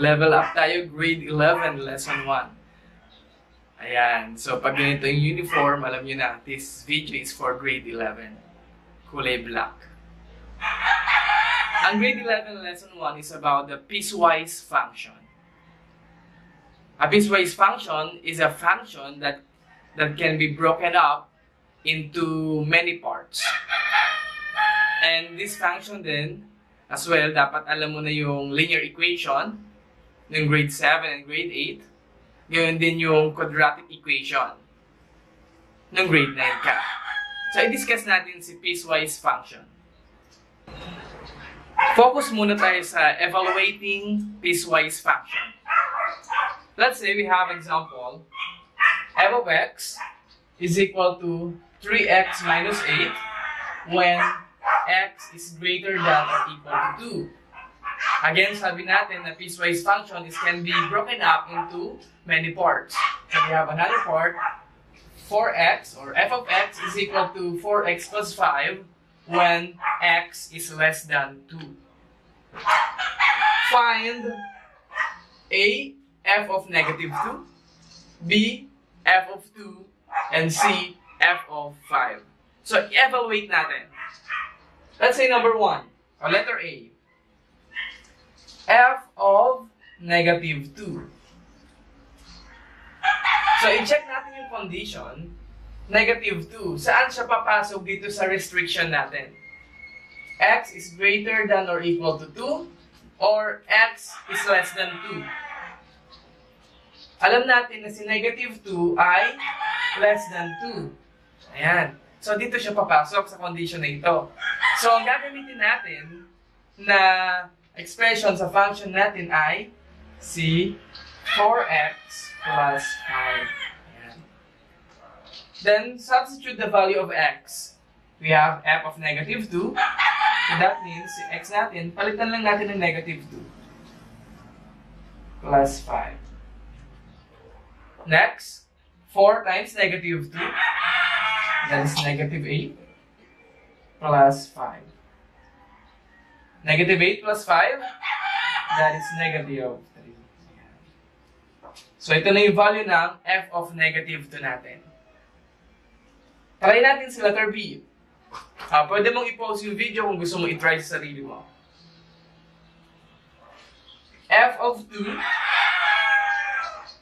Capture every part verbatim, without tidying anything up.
Level up tayo, grade eleven, lesson one. Ayan. So, pag ganito yung uniform, alam nyo na, this video is for grade eleven. Kulay black. Ang grade eleven lesson one is about the piecewise function. A piecewise function is a function that that can be broken up into many parts. And this function then, as well, dapat alam mo na yung linear equation ng grade seven and grade eight. Ngayon din yung quadratic equation ng grade nine ka. So, i-discuss natin si piecewise function. Focus muna tayo sa evaluating piecewise function. Let's say we have example, f of x is equal to three x minus eight when x is greater than or equal to two. Again, sabi natin na piecewise function is can be broken up into many parts. So we have another part, four x or f of x is equal to four x plus five when x is less than two. Find a f of negative two, b, f of two, and c, f of five. So, evaluate natin. Let's say number one, or letter A. f of negative two. So, i-check natin yung condition, negative two. Saan siya papasok dito sa restriction natin? X is greater than or equal to two, or x is less than two. Alam natin na si negative two ay less than two. Ayan. So, dito siya papasok sa condition na ito. So, ang gagamitin natin na expression sa function natin ay si four x plus five. Ayan. Then, substitute the value of x. We have f of negative two. So, that means si x natin, palitan lang natin ng negative two plus five. Next, four times negative two, that is negative eight, plus five. Negative eight plus five, that is negative three. So, ito na yung value ng f of negative two natin. Try natin sa letter B. Uh, pwede mong i-pause yung video kung gusto mo i-try sa sarili mo. f of two.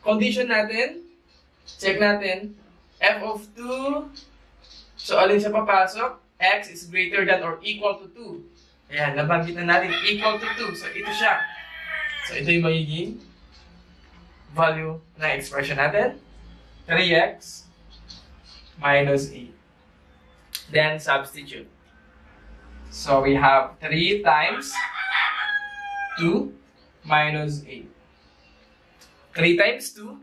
Condition natin, check natin, f of two, so alin siya papasok, x is greater than or equal to two. Ayan, nabanggit na natin, equal to two. So, ito siya. So, ito yung magiging value ng expression natin, three x minus eight. Then, substitute. So, we have three times two minus eight. three times two,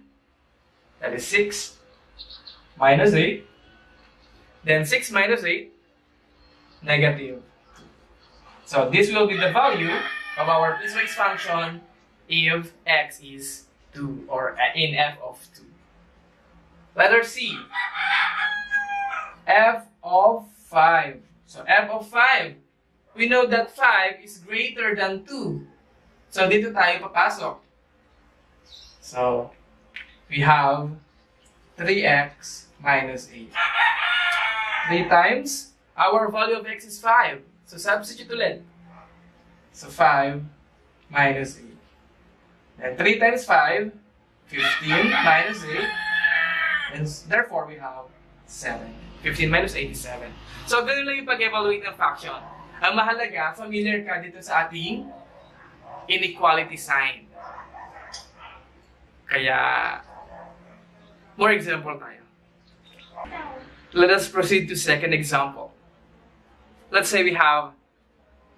that is six, minus eight, then six minus eight, negative two. So, this will be the value of our piecewise function if x is two, or in f of two. Letter C, f of five. So, f of five, we know that five is greater than two. So, dito tayo papasok. So, we have three x minus eight. three times, our value of x is five. So, substitute ulit. So, five minus eight. And three times five, fifteen minus eight. And therefore, we have seven. fifteen minus eight is seven. So, ganun lang yung pag-evaluate ng function. Ang mahalaga, familiar ka dito sa ating inequality sign. Kaya, more example tayo. Let us proceed to second example. Let's say we have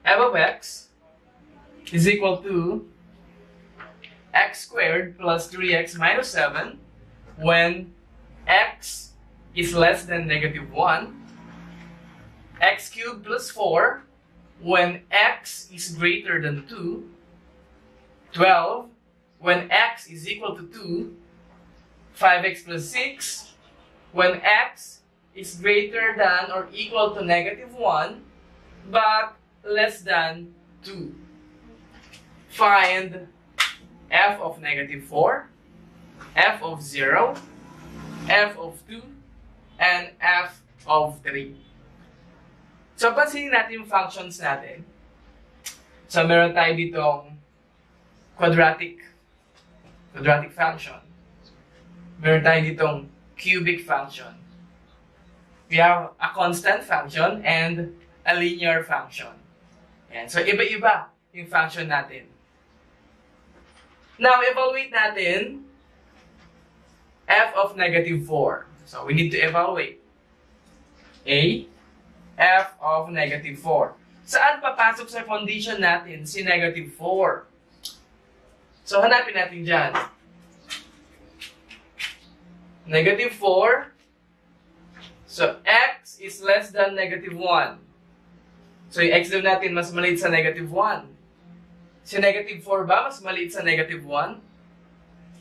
f of x is equal to x squared plus three x minus seven when x is less than negative one, x cubed plus four when x is greater than two, twelve when x is equal to two, five x plus six, when x is greater than or equal to negative one, but less than two. Find f of negative four, f of zero, f of two, and f of three. So, pansinin natin yung functions natin. So, meron tayo ditong quadratic, quadratic function. Meron tayo ditong cubic function. We have a constant function and a linear function. Ayan. So, iba-iba yung function natin. Now, evaluate natin f of negative four. So, we need to evaluate a f of negative four. Saan papasok sa condition natin si negative four? So, hanapin natin dyan. Negative four. So, x is less than negative one. So, yung x daw natin mas maliit sa negative one. Si negative four ba mas maliit sa negative one?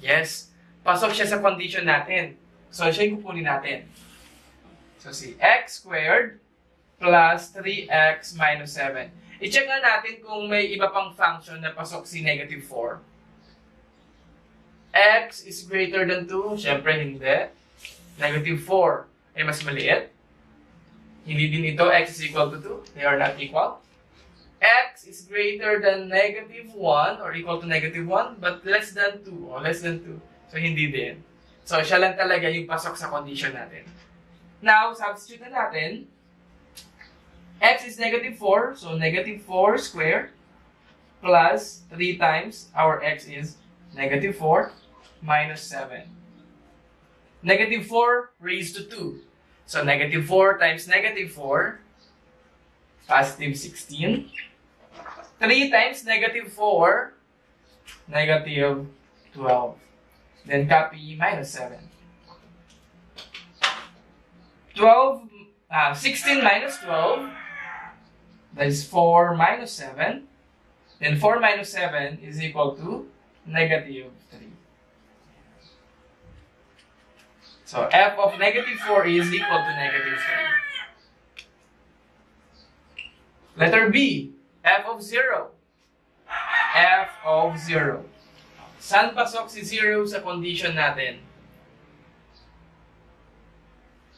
Yes. Pasok siya sa condition natin. So, siya yung kukunin natin. So, si x squared plus three x minus seven. I-check na natin kung may iba pang function na pasok si negative four. X is greater than two. Siyempre, hindi. Negative four. Ay mas maliit. Hindi din ito, x is equal to two. They are not equal. X is greater than negative one or equal to negative one, but less than two or less than two. So, hindi din. So, siya lang talaga yung pasok sa condition natin. Now, substitute na natin. X is negative four. So, negative four squared plus three times our x is negative four minus seven. Negative four raised to two. So, negative four times negative four, positive sixteen. three times negative four, negative twelve. Then, copy minus seven. twelve, uh, sixteen minus twelve, that is four minus seven. Then, four minus seven is equal to negative three. So, f of negative four is equal to negative three. Letter B, f of zero. F of zero. Saan pasok si zero sa condition natin?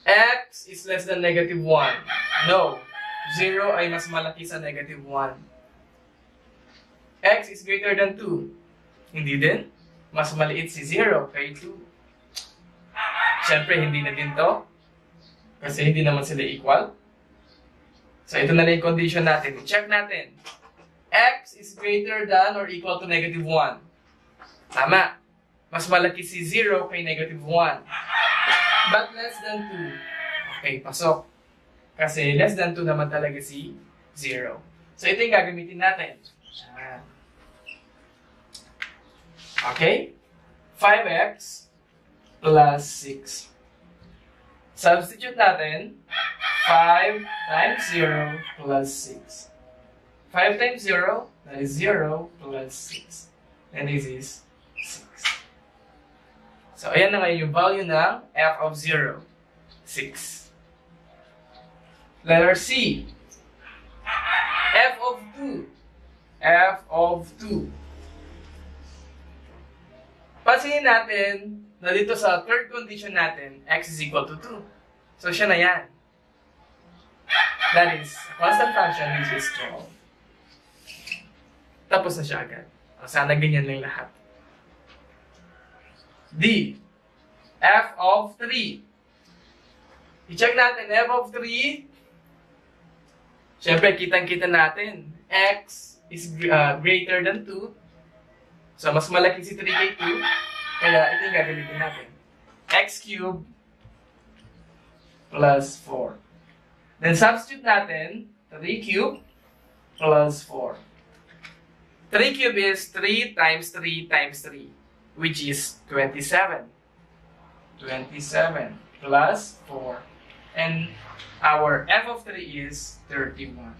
X is less than negative one. No. zero ay mas malaki sa negative one. X is greater than two. Hindi din. Mas maliit si zero kay two. Siyempre, hindi na din to. Kasi hindi naman sila equal. So, ito na lang yung condition natin. I-check natin. X is greater than or equal to negative one. Tama. Mas malaki si zero kay negative one. But less than two. Okay, pasok. Kasi less than two naman talaga si zero. So, ito yung gagamitin natin. Okay? five x plus six. Substitute natin, five times zero plus six. five times zero, that is zero plus six. And this is six. So, ayan na ngayon yung value ng f of zero. six. Letter C. F of two. F of two. Pansinin natin, na dito sa third condition natin, x is equal to two. So, siya na yan. That is a constant function which is twelve. Tapos na siya agad. O, sana ganyan lang lahat. D. F of three. I-check natin. F of three. Siyempre, kitang-kita natin. X is uh, greater than two. So, mas malaki si three kay two. Kaya, ito yung gagamitin natin. X cubed plus four. Then, substitute natin, three cubed plus four. three cubed is three times three times three, which is twenty-seven. twenty-seven plus four. And our f of three is thirty-one.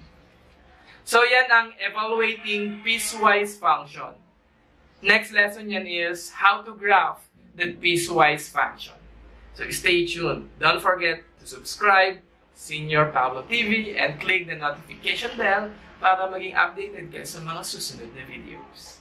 So, yan ang evaluating piecewise function. Next lesson yan is how to graph the piecewise function. So stay tuned. Don't forget to subscribe Señor Pablo T V and click the notification bell para maging updated kayo sa mga susunod na videos.